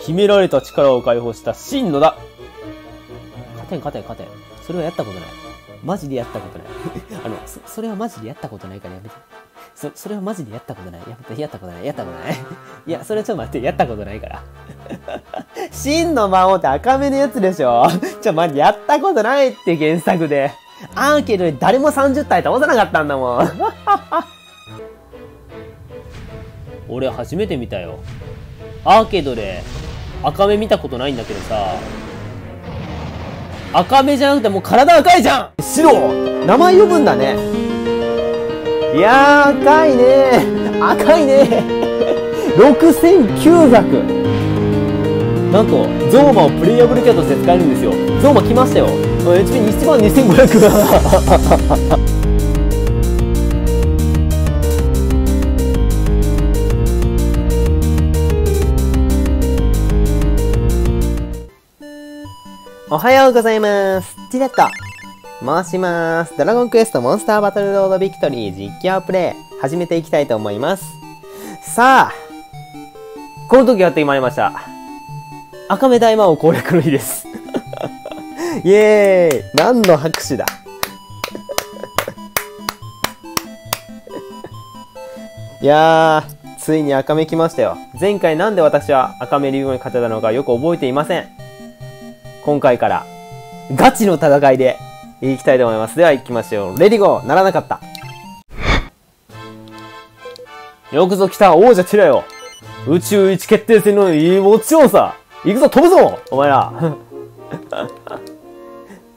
秘められた力を解放した真のだ。勝てん。それはやったことない。マジでやったことない。それはマジでやったことないからやめて。それはマジでやったことない。やったことない。いや、それはちょっと待って、やったことないから。真の魔王って赤目のやつでしょ。ちょ、待って、やったことないって原作で。アーケードで誰も30体倒さなかったんだもん。俺初めて見たよ。アーケードで赤目見たことないんだけどさ。赤目じゃなくてもう体赤いじゃん。白名前呼ぶんだね。いやー赤いね。6900。なんとゾーマをプレイヤブルキャットとして使えるんですよ。ゾーマ来ましたよ。 HP12500 だ。おはようございます。ティレット申します。ドラゴンクエストモンスターバトルロードビクトリー実況プレイ始めていきたいと思います。さあ、この時やってまいりました。赤目大魔王攻略の日です。イエーイ、何の拍手だ。いやー、ついに赤目来ましたよ。前回なんで私は赤目竜王に勝てたのかよく覚えていません。今回からガチの戦いでいきたいと思います。では行きましょう。レディゴー。ならなかった。よくぞ来た王者ティラよ。宇宙一決定戦のもちろんさ。行くぞ、飛ぶぞお前ら。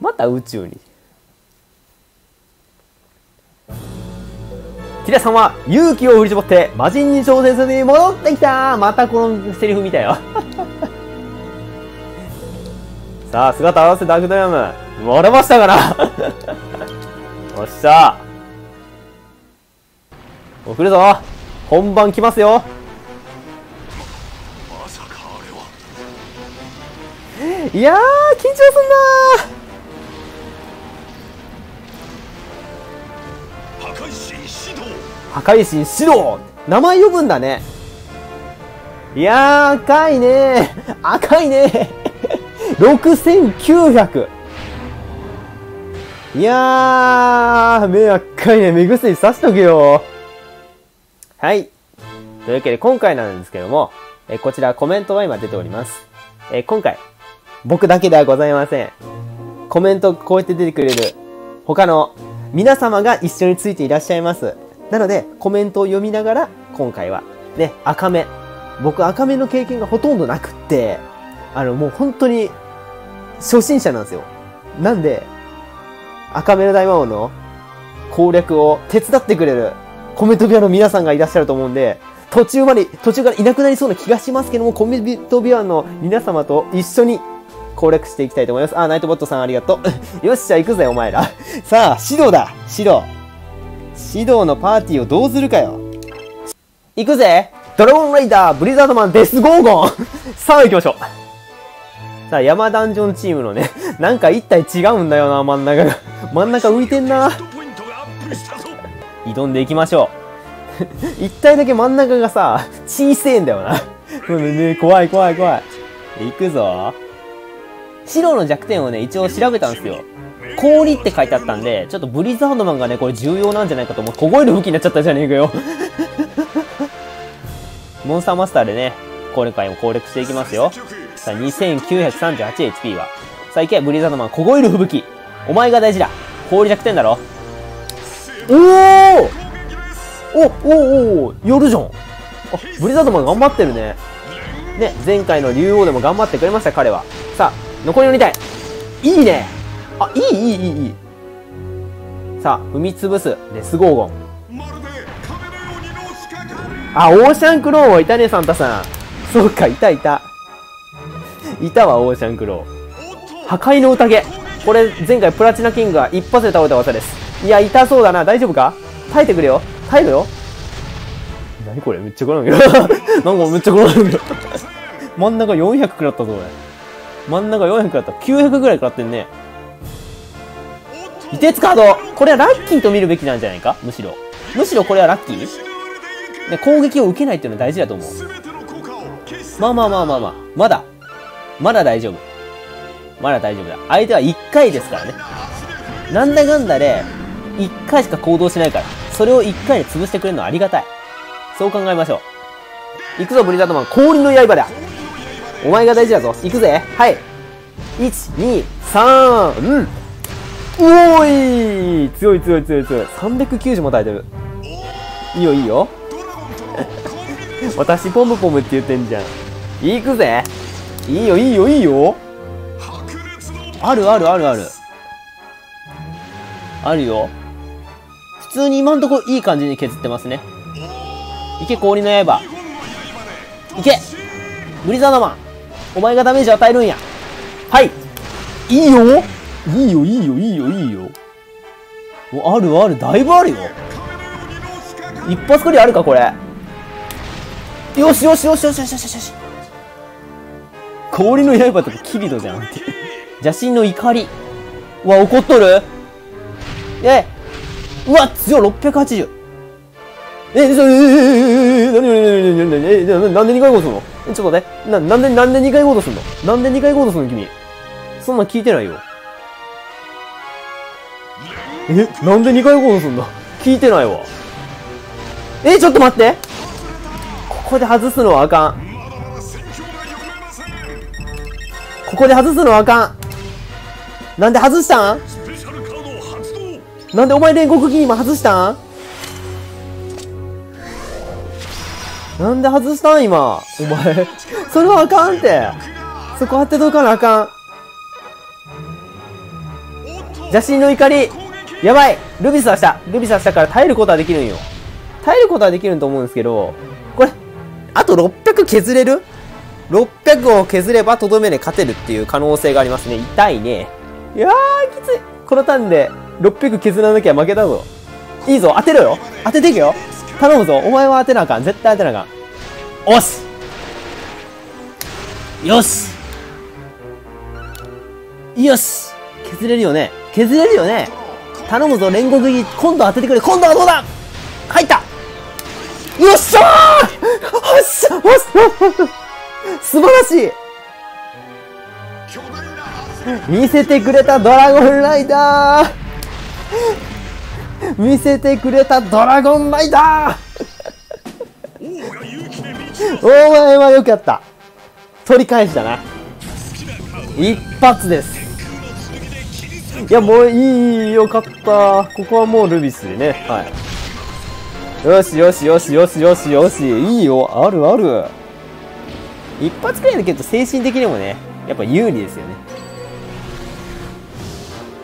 また宇宙に。ティラさんは勇気を振り絞って魔人に挑戦するに戻ってきた。またこのセリフ見たよ。さあ、姿合わせダークドラム。漏れましたからおっしゃー。送るぞ。本番来ますよ。まさかあれは。いやー、緊張すんなー。破壊神指導。名前呼ぶんだね。いやー、赤いねー。6900。いやー、目赤いね。目薬さしとけよ。はい。というわけで今回なんですけども、こちらコメントが今出ております。今回、僕だけではございません。コメントこうやって出てくれる他の皆様が一緒についていらっしゃいます。なので、コメントを読みながら、今回は、ね、赤目。僕赤目の経験がほとんどなくって、もう本当に、初心者なんですよ。なんで、赤目の大魔王の攻略を手伝ってくれるコメントビアの皆さんがいらっしゃると思うんで、途中からいなくなりそうな気がしますけども、コメントビアの皆様と一緒に攻略していきたいと思います。あ、ナイトボットさんありがとう。よっしゃ、行くぜ、お前ら。さあ、シドーのパーティーをどうするかよ。行くぜ、ドラゴンライダー、ブリザードマン、デスゴーゴン。さあ、行きましょう。さあ、山ダンジョンチームのね、なんか一体違うんだよな、真ん中が。真ん中浮いてんな。挑んでいきましょう。一体だけ真ん中がさ、小せえんだよな。怖い。行くぞ。白の弱点をね、一応調べたんですよ。氷って書いてあったんで、ちょっとブリザードマンがね、これ重要なんじゃないかと思う。凍える武器になっちゃったじゃねえかよ。モンスターマスターでね、今回も攻略していきますよ。さあ、2938HP は。さあ、行け、ブリザードマン、凍える吹雪。お前が大事だ。氷弱点だろ。おーおー、やるじゃん。あ、ブリザードマン頑張ってるね。ね、前回の竜王でも頑張ってくれました、彼は。さあ、残りの2体。いいね。あ、いい。さあ、踏み潰す、デスゴーゴン。あ、オーシャンクローンはいたね、サンタさん。そうか、いたわ、オーシャンクロー。破壊の宴。これ、前回プラチナキングが一発で倒れた技です。いや、痛そうだな。大丈夫か？耐えてくれよ。耐えろよ。なにこれ、めっちゃ転んだけど。真ん中400食らったぞ、これ。900ぐらい食らってんね。凍てつカード。これはラッキーと見るべきなんじゃないか？むしろこれはラッキー？ね、攻撃を受けないっていうのは大事だと思う。まあ、まだ大丈夫。まだ大丈夫だ。相手は1回ですからね。なんだかんだで、1回しか行動しないから、それを1回で潰してくれるのはありがたい。そう考えましょう。行くぞ、ブリザードマン。氷の刃だ。お前が大事だぞ。行くぜ。はい。1、2、3、うん。おーい！強い強い強い強い。390も耐えてる。いいよいいよ。私、ポムポムって言ってんじゃん。行くぜ。いいよいいよいいよ。あるあるあるある。あるよ。普通に今んとこいい感じに削ってますね。いけ、氷の刃。いけ！ブリザードマン！お前がダメージ与えるんや。はい！いいよ！いいよいいよいいよいいよ。あるある、だいぶあるよ。一発クリアあるか、これ。よしよしよしよしよしよしよし。氷の刃とかキリドじゃんって。邪神の怒り。うわ、怒っとる？うわ、強い、680。なんで2回行動すんの？ちょっと待って。なんで2回行動すんの？なんで2回行動すんの君。そんなん聞いてないよ。なんで2回行動すんだ？聞いてないわ。ちょっと待って。ここで外すのはあかん。ここで外すのはあかん。なんで外したん？なんでお前煉獄ギーマ外したん？なんで外したん今。お前。それはあかんって。そこ当てとかなあかん。邪神の怒り。やばい。ルビスはした。ルビスはしたから耐えることはできるんよ。耐えることはできると思うんですけど、これ、あと600削れる？ 600 を削ればとどめで勝てるっていう可能性がありますね。痛いね。いやー、きつい。このターンで。600削らなきゃ負けたぞ。いいぞ、当てろよ。当てていくよ。頼むぞ。お前は当てなあかん。絶対当てなあかん。おしよしよし削れるよね。削れるよね。頼むぞ、煉獄ギー。今度当ててくれ。今度はどうだ？入った。よっしゃー！おっしゃ！おっしゃ！素晴らしい。見せてくれたドラゴンライダー。見せてくれたドラゴンライダー。お前はよくやった。取り返したな。一発です。いや、もういいよ。かった。ここはもうルビスでね。はい。よしよしよしよしよしよし。いいよ。あるある。一発くらいだけど精神的にもね、やっぱ有利ですよね。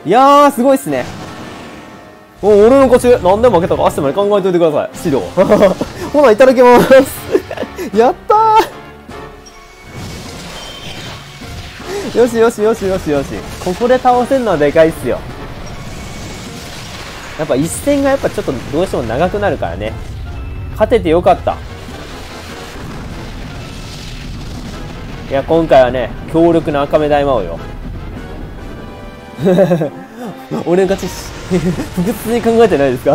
いやー、すごいっすね。俺の勝ち。なんで負けたか明日まで考えといてください。資料。ほな、いただきます。やったー。よしよしよしよしよし。ここで倒せるのはでかいっすよ。やっぱ一戦がやっぱちょっとどうしても長くなるからね。勝ててよかった。いや、今回はね、強力な赤目大魔王よ。俺の勝ちし。不屈に考えてないですか？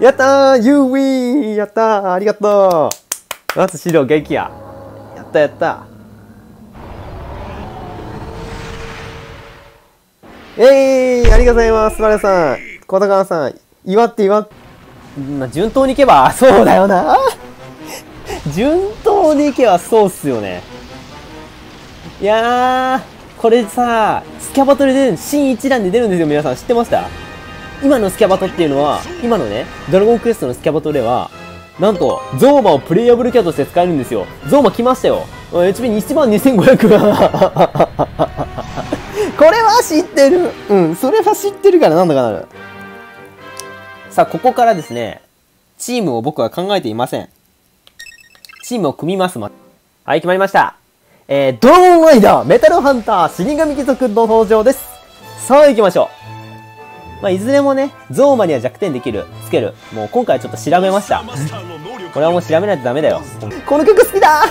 やったー！ You win！ やったー！ありがとう！まず資料撃破。やったやった。ありがとうございます。スバルさん、小田川さん、祝って祝って。まあ、順当にいけば、そうだよな。順当にいけばそうっすよね。いやー、これさ、スキャバトで出る、新一覧で出るんですよ、皆さん。知ってました？今のスキャバトっていうのは、今のね、ドラゴンクエストのスキャバトでは、なんと、ゾーマをプレイアブルキャラとして使えるんですよ。ゾーマ来ましたよ。HP12,500。これは知ってる。うん、それは知ってるからなんだかなる。さあ、ここからですね、チームを僕は考えていません。チームを組みます。はい、決まりました。ドラゴンライダー、メタルハンター、死神貴族の登場です。さあ行きましょう。まあ、いずれもね、ゾーマには弱点できる、つける。もう今回ちょっと調べました。これはもう調べないとダメだよ。この曲好きだ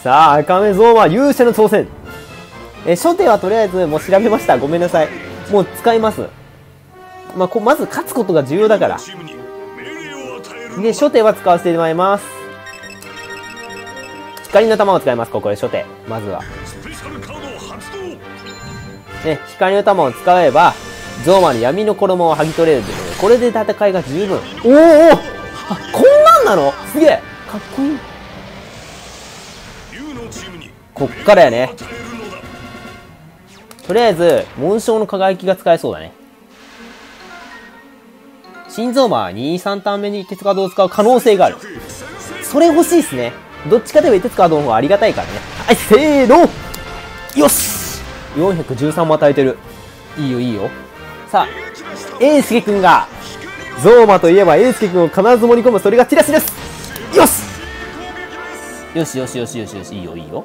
ー。さあ、赤目ゾーマ、勇者の挑戦。初手はとりあえずもう調べました。ごめんなさい。もう使います。まあ、まず勝つことが重要だから。ね、初手は使わせてもらいます。光の玉を使います。ここで初手。まずは。ね、光の玉を使えば、ゾーマの闇の衣を剥ぎ取れるということで、これで戦いが十分。おおお、あ、こんなんなの、すげえかっこいい。こっからやね。とりあえず、紋章の輝きが使えそうだね。新ゾーマは2、3ターン目に鉄カードを使う可能性がある。それ欲しいっすね。どっちかでも鉄カードの方がありがたいからね。はい、せーのよし !413 も与えてる。いいよ、いいよ。さあ、英介くんが、ゾーマといえば英介くんを必ず盛り込む、それがチラシです。よしよしよしよしよしよし、いいよ、いいよ。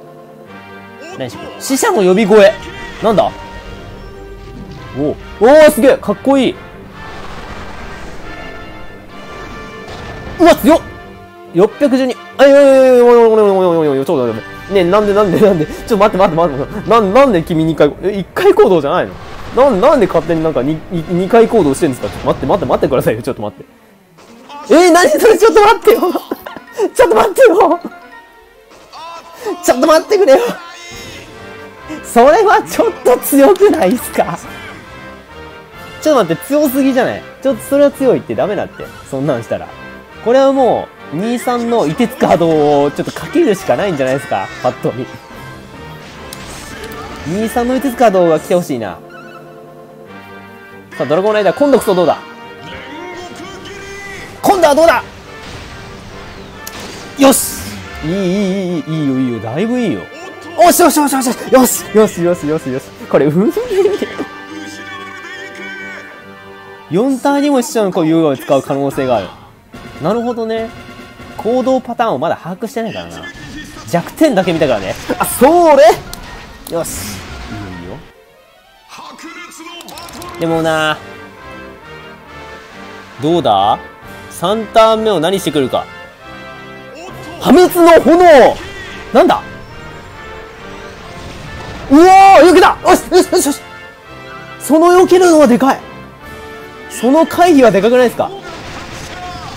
何しよう、死者の呼び声なんだ。おおー、すげえかっこいい。うわ、強っ。612。あ、いやいやいやいやいやいやいやいやいや、ちょっと待って。ねえ、なんで、ちょっと待って待って待って。なんで君1回行動じゃないの？なんで勝手になんか2回行動してるんですか？ちょっと待ってくださいよ、ちょっと待って。何それ、ちょっと待ってよちょっと待ってよちょっと待ってくれよそれはちょっと強くないっすか？ちょっと待って、強すぎじゃない？ちょっとそれは強いってダメだって、そんなんしたら。これはもう、23の凍てつカードをちょっとかけるしかないんじゃないですか、パッと見。23の凍てつカードが来てほしいな。さあ、ドラゴンライダー、今度こそどうだ？今度はどうだ？よし！いいよ、だいぶいいよ。よし、これ、4ターンにも一緒のこういうを使う可能性がある。なるほどね。行動パターンをまだ把握してないからな。弱点だけ見たからね。あ、それよし。いいよ。でもな、どうだ ?3 ターン目を何してくるか。破滅の炎なんだ。うおー、避けた。よし。その避けるのはでかい。その回避はでかくないですか？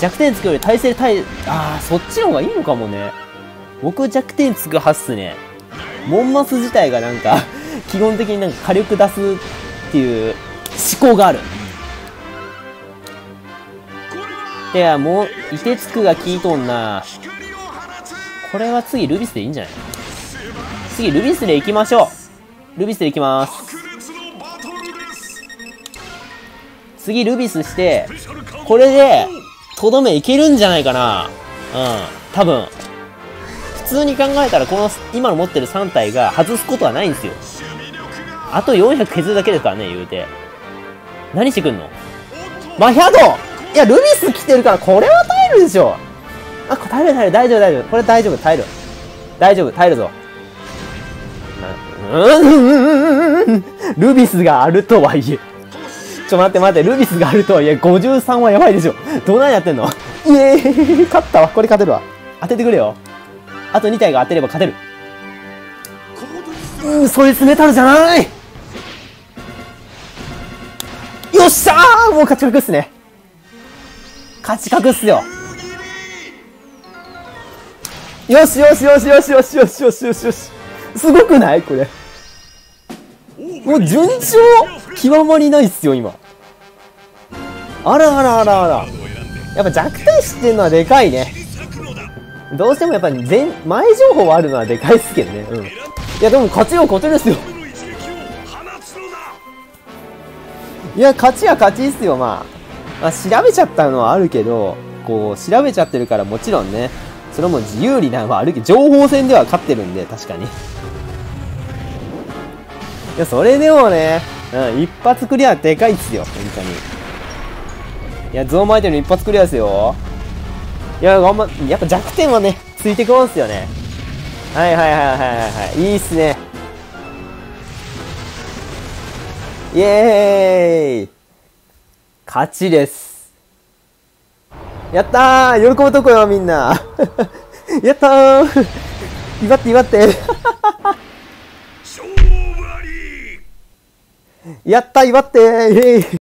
弱点つくより耐性ああ、そっちの方がいいのかもね。僕弱点つくはっすね。モンマス自体がなんか、基本的になんか火力出すっていう思考がある。いや、もう、凍てつくが効いとんな。これは次ルビスでいいんじゃない？次ルビスで行きましょう。ルビスで行きます。次ルビスして、これで、とどめいけるんじゃないかな。うん、多分。普通に考えたら、この、今の持ってる3体が外すことはないんですよ。あと400削るだけですからね、言うて。何してくんの？マヒャド！いや、ルビス来てるから、これは耐えるでしょ。あ、耐える、大丈夫。これ大丈夫、耐える。耐えるぞ。ルビスがあるとはいえ。ちょ、待って、ルビスがあるとはいえ、53はやばいでしょ。どないやってんの？イエーイ、勝ったわ。これ勝てるわ。当ててくれよ。あと2体が当てれば勝てる。そいつメタルじゃない。よっしゃー、もう勝ち確っすね。勝ち確っすよ。よし。すごくないこれ。もう順調極まりないっすよ、今。あら。やっぱ弱点知ってるのはでかいね。どうしてもやっぱり前情報あるのはでかいっすけどね。うん。いや、でも勝ちですよ。いや、勝ちっすよ、まあ。まあ、調べちゃったのはあるけど、こう、調べちゃってるからもちろんね、それも自由利なのはあるけど、情報戦では勝ってるんで、確かに。いや、それでもね、一発クリアでかいっすよ、本当に。いや、ゾーマ相手の一発クリアですよ。いや、やっぱ弱点はね、ついてこんすよね。はい。いいっすね。イエーイ、勝ちです。やったー、喜ぶとこよ、みんな。やったー祝って。やった、祝ってー。